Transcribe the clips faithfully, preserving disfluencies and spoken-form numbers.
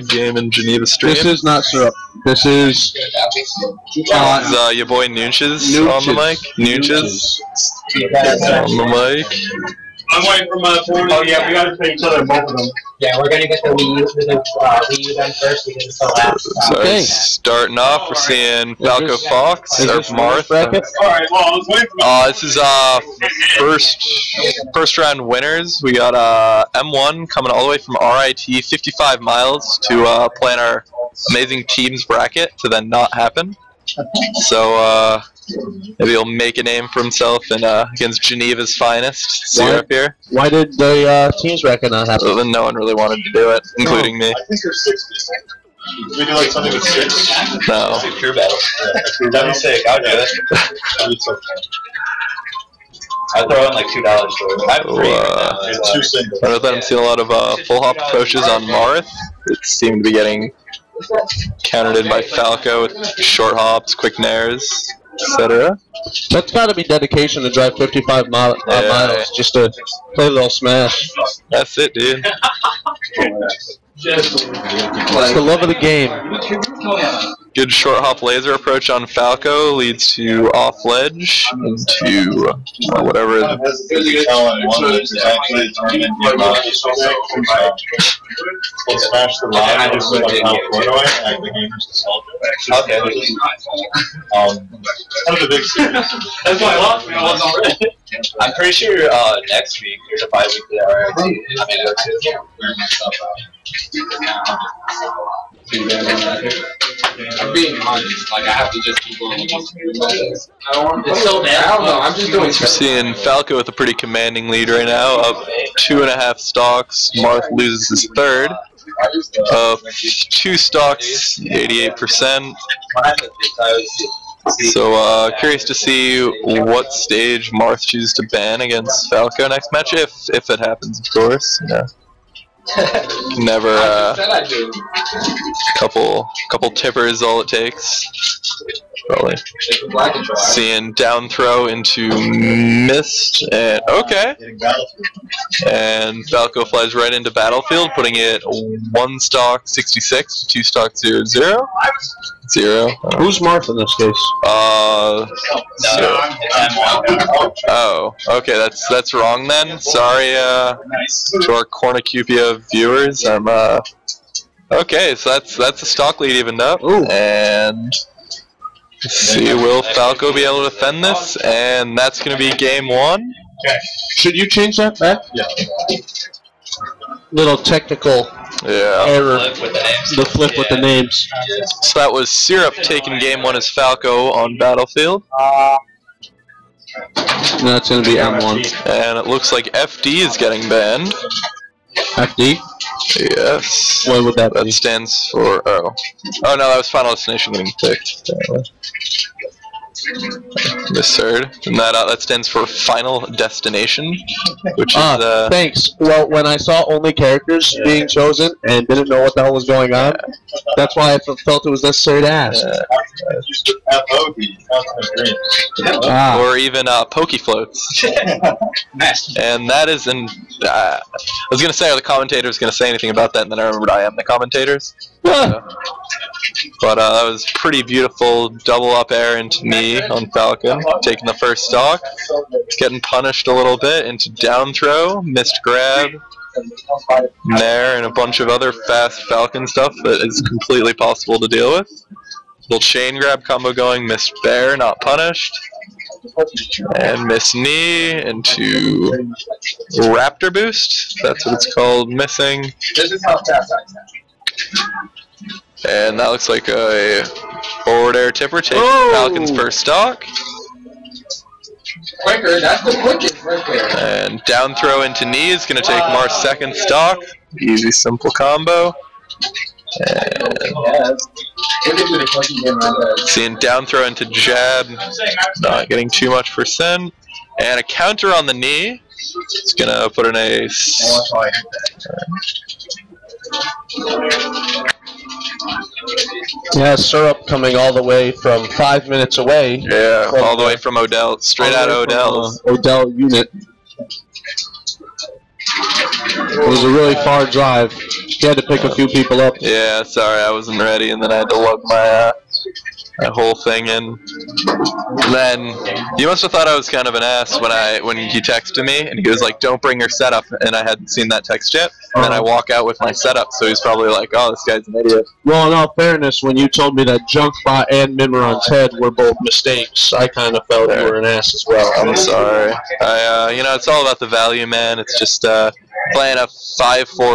good game in Geneva Street. This is not syrup. This is uh, is, uh your boy Nunches on the mic. Nunches on the mic. I'm waiting for my phone. Oh yeah, we gotta play each other, both of them. Yeah, we're gonna get the Wii U, the uh, Wii U done first because it's so loud. So okay. Starting off, we're seeing Falco Fox, Syrup Marth. Alright, well, I was waiting for my uh, this is uh first first round winners. We got uh M one coming all the way from R I T, fifty-five miles to uh, play in our amazing teams bracket to then not happen. So uh. Maybe he'll make a name for himself and uh, against Geneva's finest. Syrup here. Why did the uh, teams reckon not happen? Well, no one really wanted to do it, including no. me. I think there's six. Did we do like something with six? No. Pure battle. That'd be sick. I would do it. That'd be so I'd throw in like two dollars for it. I have three. Uh, right now. Two singles. I don't let him see a lot of uh, full hop approaches on Marth. It seemed to be getting countered in by Falco with short hops, quick nairs. Etc. That's got to be dedication to drive fifty-five mi uh, yeah. miles just to play a little Smash. That's it, dude. That's the love of the game. Good short hop laser approach on Falco leads to off ledge into uh, whatever. Smash the line. I just went and the game just okay. Um, that was a big series. That's why I lost me. I was already. I'm pretty sure uh, next week there's a bi-weekly R I T. I mean, that's it. We're messed up. I'm being honest. Like I have to just keep going. It's so bad. I don't know. I'm just doing. We're seeing Falco with a pretty commanding lead right now, up two and a half stocks. Marth loses his third. Uh, two stocks, eighty-eight percent. So, uh, curious to see what stage Marth chooses to ban against Falco next match, if if it happens, of course. Yeah. Never uh, a couple couple tippers, all it takes. Probably seeing down throw into mist and okay, and Falco flies right into battlefield, putting it one stock sixty-six to two stock zero zero zero. Uh, Who's Marth in this case? Uh, zero. Oh, okay, that's that's wrong then. Sorry, uh, to our Cornucopia viewers. I'm uh, okay, so that's that's a stock lead evened up. Ooh. And. Let's see, will Falco be able to defend this? And that's going to be game one. Okay. Should you change that back? Yeah. Little technical yeah. error. The flip with the names. The flip yeah. with the names. So that was Syrup taking game one as Falco on Battlefield. Uh, that's going to be M one. And it looks like F D is getting banned. F D? Yes. What would that be? That stands for oh. Oh no, that was Final Destination getting picked. Misheard. And that uh, that stands for Final Destination, which uh, is uh. Thanks. Well, when I saw only characters yeah. being chosen and didn't know what the hell was going on, yeah. that's why I felt it was necessary to ask. Yeah. Ah. Or even uh, Pokefloats. And that is in. Uh, I was gonna say, are the commentators gonna say anything about that? And then I remembered I am the commentators. Yeah. But uh, that was pretty beautiful double up air into knee on Falcon, taking the first stock, getting punished a little bit into down throw, missed grab, nair, and a bunch of other fast Falcon stuff that is completely possible to deal with. Little chain grab combo going, missed bear, not punished, and missed knee into Raptor boost. That's what it's called, missing. And that looks like a forward air tipper taking oh. Falcon's first stock. Quicker, that's the quickest right there. And down throw into knee is going to take wow. Marth's second stock. Easy, simple combo. And seeing down throw into jab, not getting too much percent. And a counter on the knee. It's going to put in a... Yeah, Syrup coming all the way from five minutes away. Yeah, all the way from Odell, straight out of Odell's. Odell unit. It was a really far drive. She had to pick a few people up. Yeah, sorry, I wasn't ready, and then I had to lug my, uh, my whole thing in. And then you must have thought I was kind of an ass when I when he texted me, and he was like, "Don't bring your setup," and I hadn't seen that text yet. And then I walk out with my setup, so he's probably like, "Oh, this guy's an idiot." Well, in all fairness, when you told me that Junkbot and Mimiron's head were both mistakes, I kind of felt you were an ass as well. I'm sorry. I, uh, you know, it's all about the value, man. It's just. Uh, Playing a five four,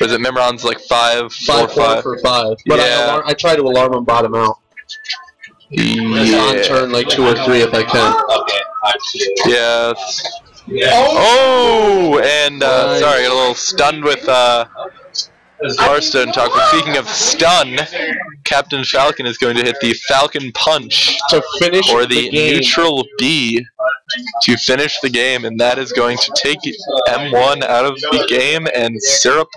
was it Mimiron's like five, five four five for five? But yeah. I, I try to alarm him bottom out. Yeah. On turn like two or three if I can. Okay. Yeah. yeah. Oh, and uh, nice. Sorry, I got a little stunned with uh, Hearthstone talk. But speaking of stun, Captain Falcon is going to hit the Falcon Punch to finish or the, the game. Neutral B. To finish the game, and that is going to take M one out of the game, and Syrup